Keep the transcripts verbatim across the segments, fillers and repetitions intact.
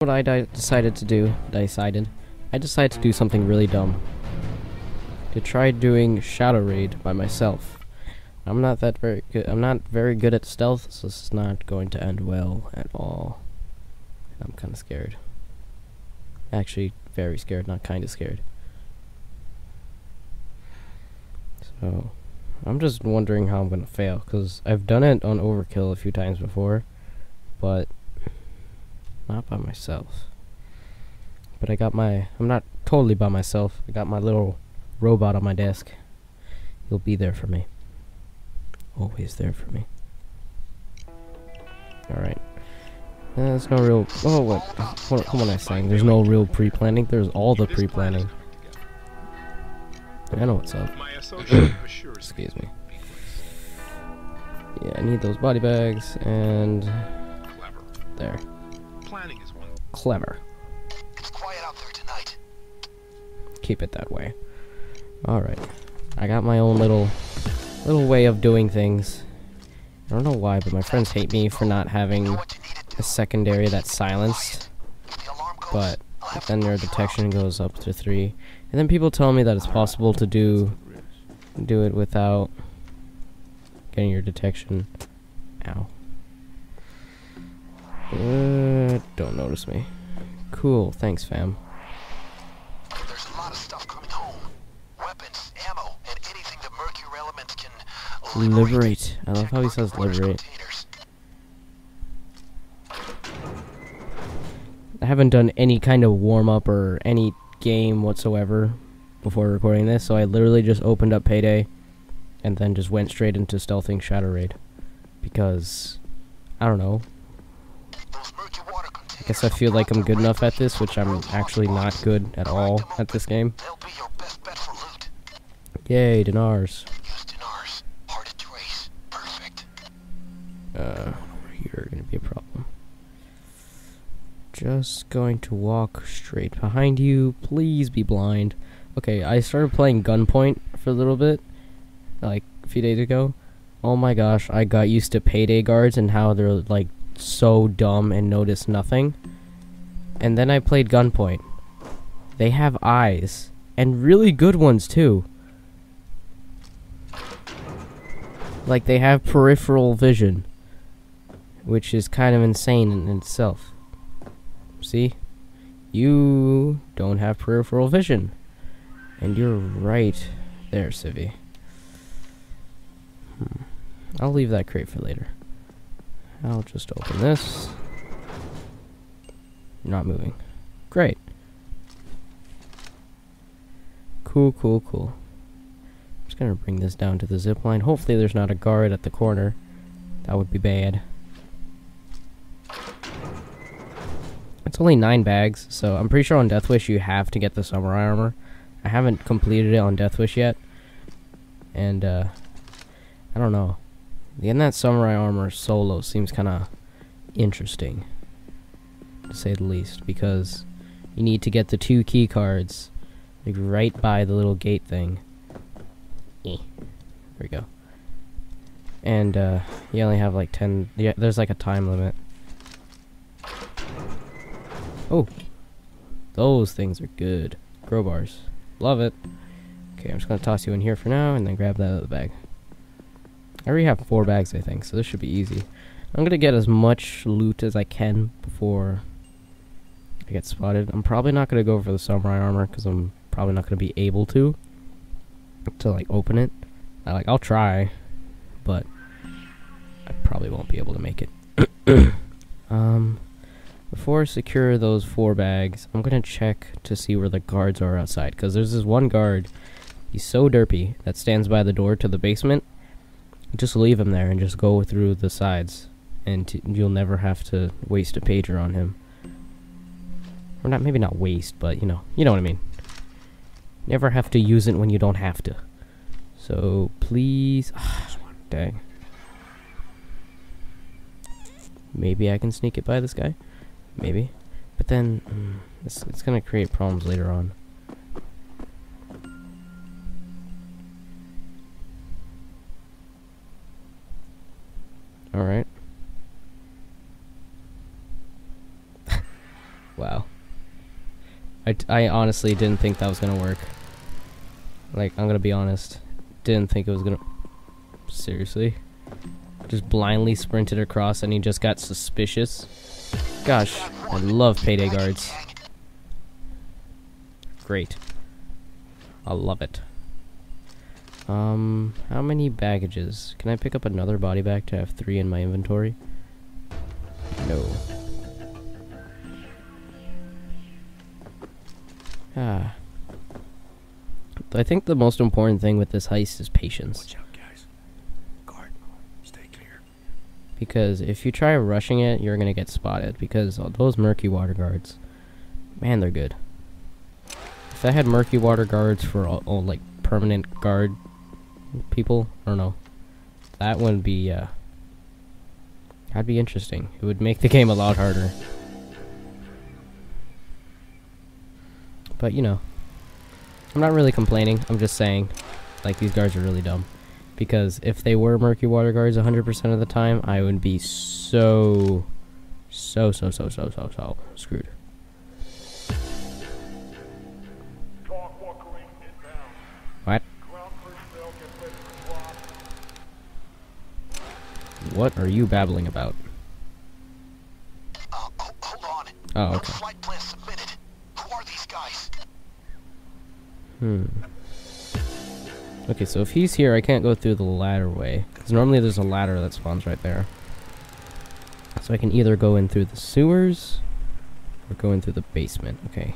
What I di decided to do, decided, I decided to do something really dumb. To try doing Shadow Raid by myself. I'm not that very good, I'm not very good at stealth, so this is not going to end well at all. I'm kinda scared. Actually, very scared, not kinda scared. So, I'm just wondering how I'm gonna fail, because I've done it on Overkill a few times before, but not by myself. But I got my, I'm not totally by myself, I got my little robot on my desk. He'll be there for me. Always there for me. Alright. Uh, there's no real, oh what, what, what am I saying? There's no real pre-planning, there's all the pre-planning. I know what's up. Excuse me. Yeah, I need those body bags, and there. Planning is one. Clever. It's quiet out there tonight. Keep it that way. Alright. I got my own little little way of doing things. I don't know why, but my friends hate me for not having a secondary that's silenced. But then their detection goes up to three. And then people tell me that it's possible to do do it without getting your detection. Ow. Uh, don't notice me. Cool, thanks, fam. There's a lot of stuff coming home. Weapons, ammo, and anything the mercury elements can liberate. liberate. I love how he says liberate. I haven't done any kind of warm-up or any game whatsoever before recording this, so I literally just opened up Payday and then just went straight into stealthing Shadow Raid. Because, I don't know. I guess I feel like I'm good enough at this, which I'm actually not good at all at this game. Yay, dinars. Uh, you're gonna be a problem. Just going to walk straight behind you. Please be blind. Okay, I started playing Gunpoint for a little bit, like a few days ago. Oh my gosh, I got used to Payday guards and how they're like so dumb and notice nothing. And then I played Gunpoint. They have eyes, and really good ones too. Like they have peripheral vision, which is kind of insane in itself. See? You don't have peripheral vision. And you're right there, Civvy. Hmm. I'll leave that crate for later. I'll just open this. You're not moving. Great. Cool, cool, cool. I'm just gonna bring this down to the zip line. Hopefully there's not a guard at the corner. That would be bad. It's only nine bags, so I'm pretty sure on Deathwish you have to get the Samurai Armor. I haven't completed it on Deathwish yet, and uh, I don't know. Getting that Samurai Armor solo seems kind of interesting, to say the least, because you need to get the two key cards like right by the little gate thing. Eh. There we go. And uh, you only have like ten. Yeah, there's like a time limit. Oh, those things are good. Crowbars. Love it. Okay, I'm just going to toss you in here for now and then grab that other bag. I already have four bags, I think, so this should be easy. I'm going to get as much loot as I can before I get spotted. I'm probably not going to go for the Samurai Armor because I'm probably not going to be able to, to, like, open it. I, like, I'll try, but I probably won't be able to make it. um... Before I secure those four bags, I'm gonna check to see where the guards are outside, because there's this one guard, he's so derpy, that stands by the door to the basement. Just leave him there and just go through the sides, and t you'll never have to waste a pager on him. Or not, maybe not waste, but you know, you know what I mean. Never have to use it when you don't have to. So, please... Dang. Maybe I can sneak it by this guy? Maybe, but then um, it's, it's gonna create problems later on. All right. Wow. I, I honestly didn't think that was gonna work. Like, I'm gonna be honest. Didn't think it was gonna... Seriously? Just blindly sprinted across and he just got suspicious. Gosh, I love payday guards. Great. I love it. Um, how many baggages? Can I pick up another body bag to have three in my inventory? No. Ah. I think the most important thing with this heist is patience. Because if you try rushing it, you're gonna get spotted, because those Murky Water guards, man, they're good. If I had Murky Water guards for all, all like permanent guard people, I don't know, that would be uh that'd be interesting. It would make the game a lot harder, but you know, I'm not really complaining. I'm just saying, like, these guards are really dumb. Because if they were Murky Water guards one hundred percent of the time, I would be so, so, so, so, so, so, so screwed. What? What are you babbling about? Uh, oh, hold on. Oh, okay. No flight plan submitted. Who are these guys? Hmm. Okay, so if he's here, I can't go through the ladder way. Because normally there's a ladder that spawns right there. So I can either go in through the sewers, or go in through the basement. Okay.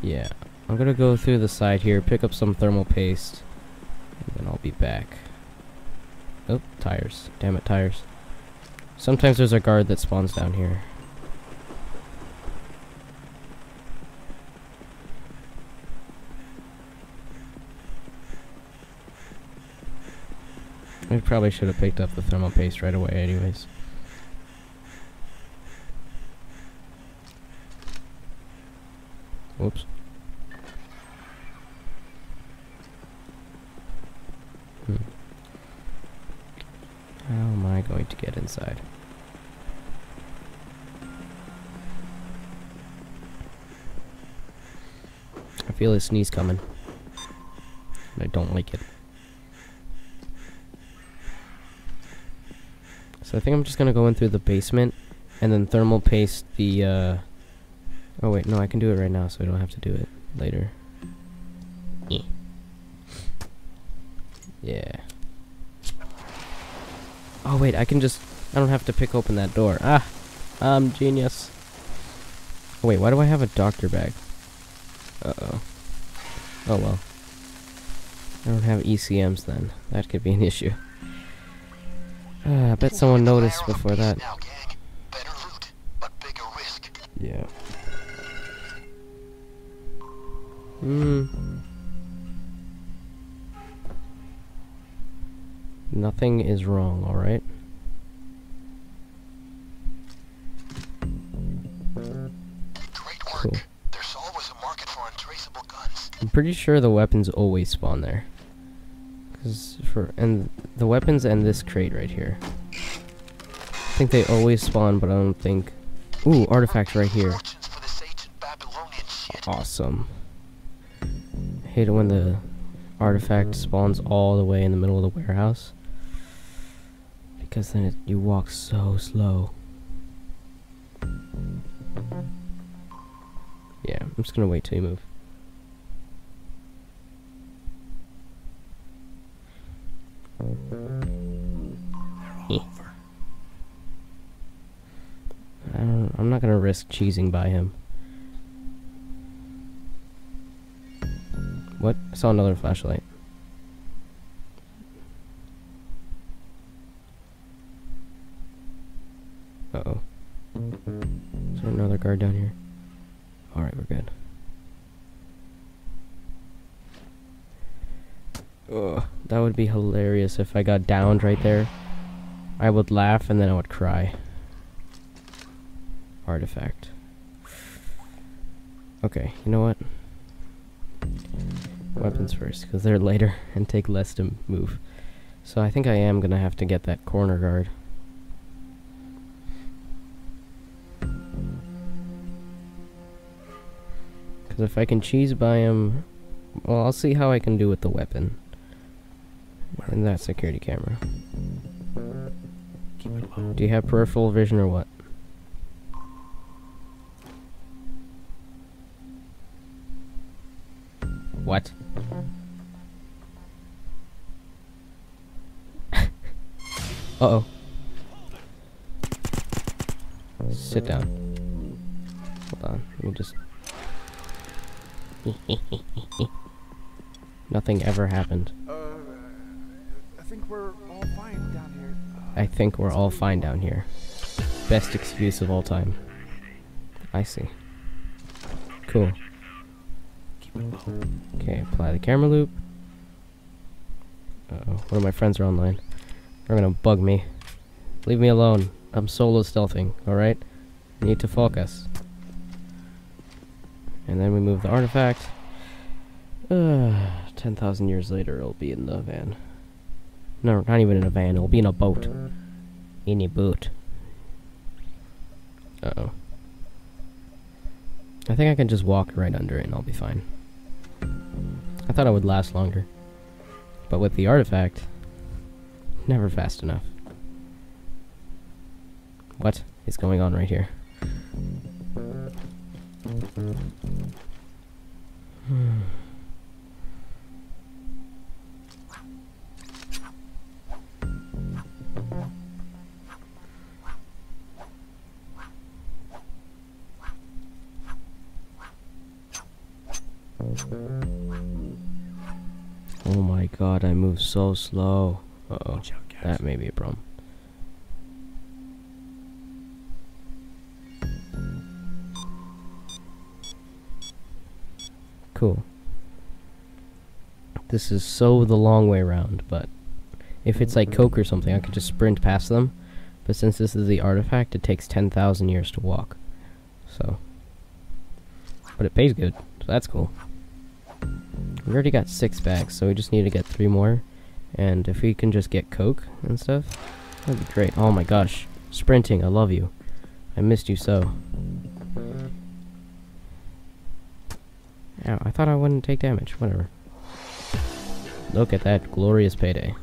Yeah. I'm gonna go through the side here, pick up some thermal paste, and then I'll be back. Oh, tires. Damn it, tires. Sometimes there's a guard that spawns down here. I probably should have picked up the thermal paste right away anyways. Whoops. Hmm. How am I going to get inside? I feel a sneeze coming. And I don't like it. So I think I'm just gonna go in through the basement and then thermal paste the uh oh wait, no, I can do it right now, so I don't have to do it later. Yeah. Yeah. Oh wait, I can just I don't have to pick open that door. Ah, I'm genius. Oh, wait, why do I have a doctor bag? Uh oh. Oh well. I don't have E C Ms then. That could be an issue. Uh, I bet someone noticed before that. Now, better loot, but bigger risk. Yeah. Hmm. Nothing is wrong, alright? Great work. Cool. There's always a market for untraceable guns. I'm pretty sure the weapons always spawn there. For and the weapons and this crate right here, I think they always spawn, but I don't think. Ooh, artifacts right here. Awesome. I hate it when the artifact spawns all the way in the middle of the warehouse, because then it, you walk so slow. Yeah, I'm just gonna wait till you move. I don't, I'm not gonna risk cheesing by him. What? I saw another flashlight. Uh oh. Is there another guard down here? Alright, we're good. Ugh, that would be hilarious if I got downed right there. I would laugh and then I would cry. Artifact. Okay, you know what? Weapons first, because they're lighter and take less to move. So I think I am gonna have to get that corner guard. Because if I can cheese buy him... Well, I'll see how I can do with the weapon. And that security camera. Keep it low. Do you have peripheral vision or what? What? Uh-oh. Sit down. Hold on. Let me just... Nothing ever happened. Uh, I think we're all fine down here. Uh, I think we're all fine down here. Best excuse of all time. I see. Cool. Okay, apply the camera loop. Uh-oh. One of my friends are online. They're gonna bug me. Leave me alone. I'm solo stealthing, alright? You need to focus. And then we move the artifact. Uh, ten thousand years later, it'll be in the van. No, not even in a van. It'll be in a boat. In a boat. Uh-oh. I think I can just walk right under it and I'll be fine. I thought I would last longer. But with the artifact... Never fast enough. What is going on right here? Hmm. Oh my god, I move so slow. Uh-oh, that may be a problem. Cool. This is so the long way around, but if it's like Coke or something, I could just sprint past them. But since this is the artifact, it takes ten thousand years to walk. So, but it pays good, so that's cool. We already got six bags, so we just need to get three more. And if we can just get Coke and stuff, that'd be great. Oh my gosh. Sprinting, I love you. I missed you so. Ow, I thought I wouldn't take damage. Whatever. Look at that glorious payday.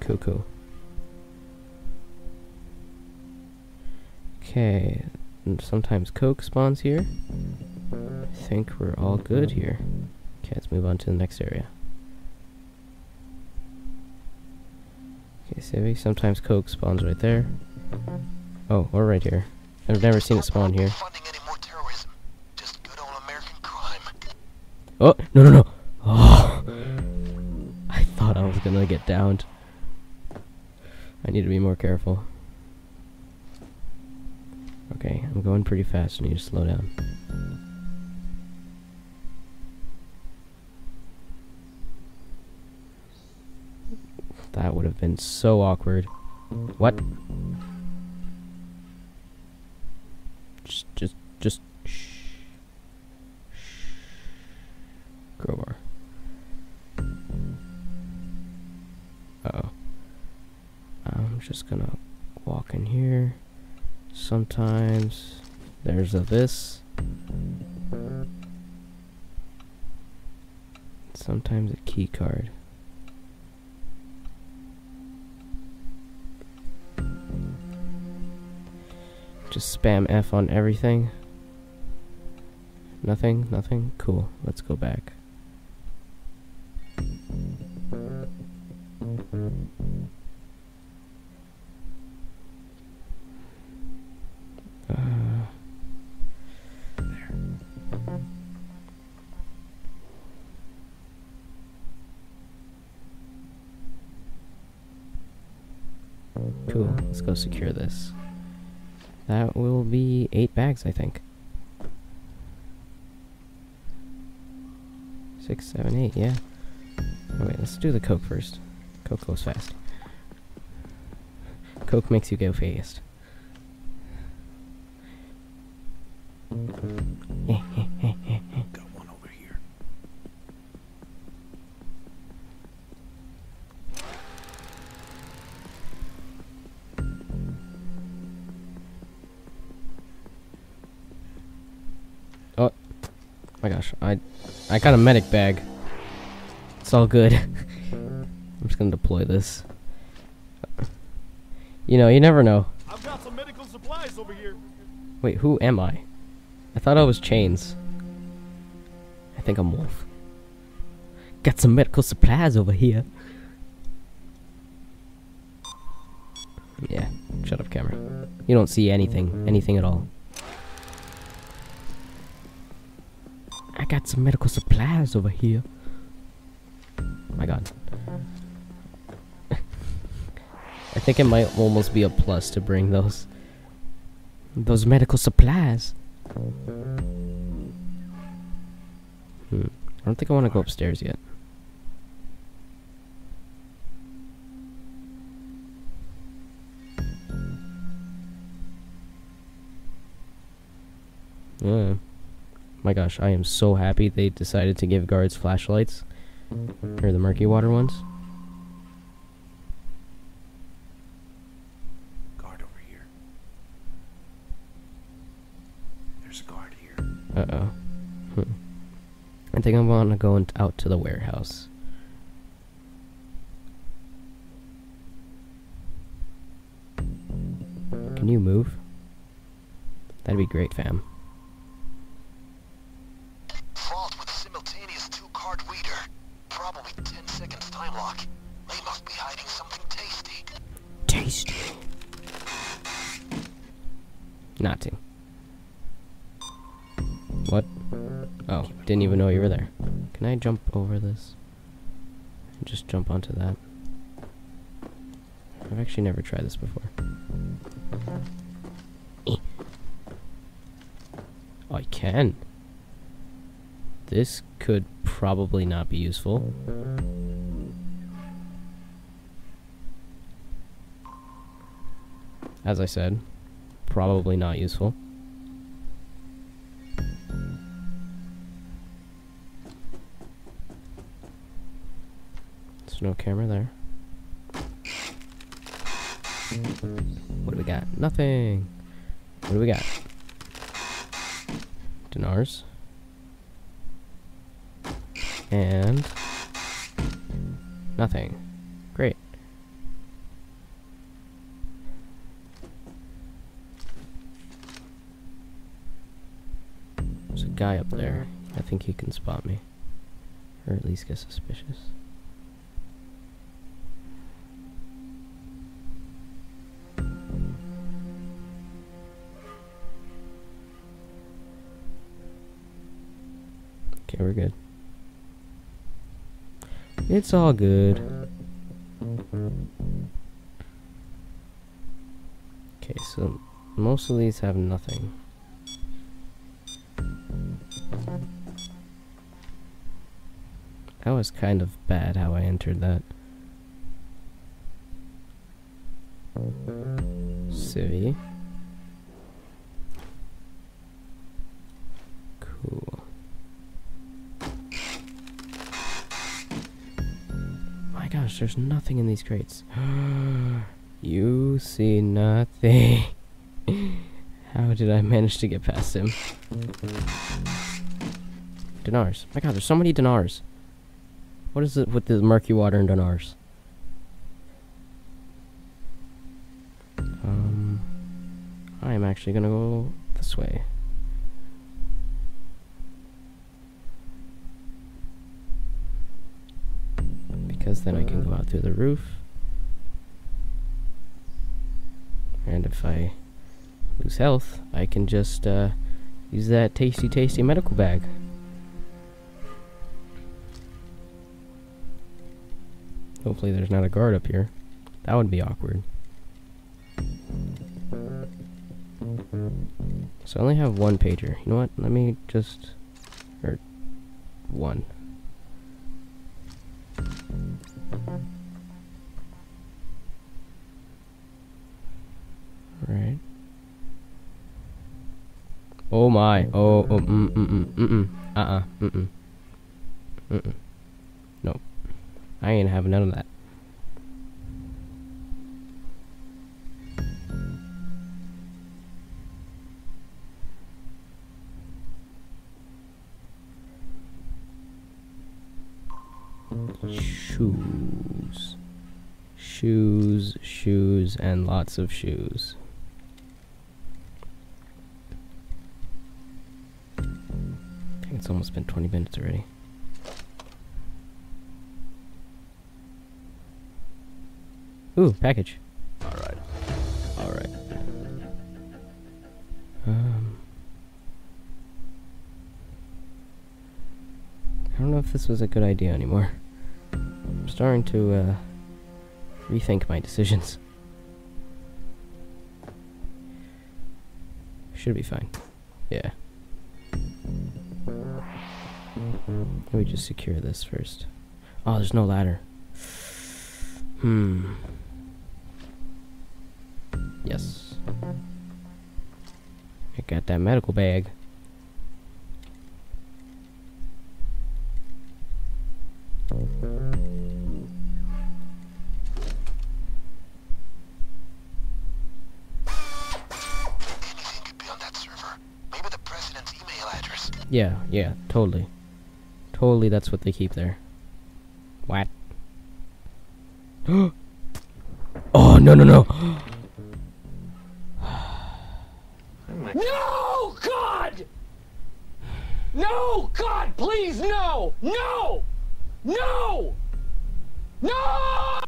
Cool, cool. Okay. Sometimes Coke spawns here. I think we're all good here. Okay, let's move on to the next area. Okay, savvy. Sometimes Coke spawns right there. Oh, or right here. I've never seen it spawn here. Just good old American crime. Oh, no, no, no. Oh. I thought I was gonna get downed. I need to be more careful. Okay, I'm going pretty fast. I need to slow down. That would have been so awkward. What? Just, just, just, shh. Shh. Crowbar. Uh-oh. I'm just gonna walk in here. Sometimes there's a this. Sometimes a key card. Just spam F on everything. Nothing, nothing. Cool. Let's go back. Uh, there. Cool. Let's go secure this. That will be eight bags, I think. Six, seven, eight, yeah. Oh, wait, let's do the Coke first. Coke goes fast. Coke makes you go fast. Got one over here. my gosh, I I got a medic bag. It's all good. I'm just gonna deploy this. You know, you never know. I've got some medical supplies over here. Wait, who am I? I thought I was Chains. I think I'm Wolf. Got some medical supplies over here. Yeah, shut up, camera. You don't see anything, anything at all. I got some medical supplies over here. My god. I think it might almost be a plus to bring those those medical supplies. Hmm. I don't think I want to go upstairs yet. Yeah. My gosh, I am so happy they decided to give guards flashlights. Or the Murky Water ones. Guard over here. There's a guard here. Uh oh. Hmm. I think I'm gonna go out to the warehouse. Can you move? That'd be great, fam. Nothing. What? Oh, didn't even know you were there. Can I jump over this? Just jump onto that. I've actually never tried this before. Eh. Oh, I can. This could probably not be useful. As I said, probably not useful. There's no camera there. What do we got? Nothing. What do we got? Dinars. And nothing. Great. Guy up there. I think he can spot me. Or at least get suspicious. Okay, we're good. It's all good. Okay, so most of these have nothing. That was kind of bad how I entered that. Civvy. Cool. My gosh, there's nothing in these crates. You see nothing. How did I manage to get past him? Dinars. My god, there's so many dinars. What is it with the Murky Water and dinars? Um, I'm actually gonna go this way. Because then I can go out through the roof. And if I lose health, I can just uh, use that tasty, tasty medical bag. Hopefully there's not a guard up here. That would be awkward. So I only have one pager. You know what? Let me just... Or... One. Alright. Oh my. Oh, oh, mm, mm, mm, mm, mm. Uh-uh. Mm-mm. Mm-mm. Nope. I ain't having none of that. shoes. Shoes, shoes, and lots of shoes. I think it's almost been twenty minutes already. Ooh, package. Alright. Alright. Um, I don't know if this was a good idea anymore. I'm starting to uh, rethink my decisions. Should be fine. Yeah. Let me just secure this first. Oh, there's no ladder. Hmm. Yes. I got that medical bag. Yeah, yeah, totally. Totally, that's what they keep there. What? Oh, no, no, no! No, God! No, God, please, no! No! No! No!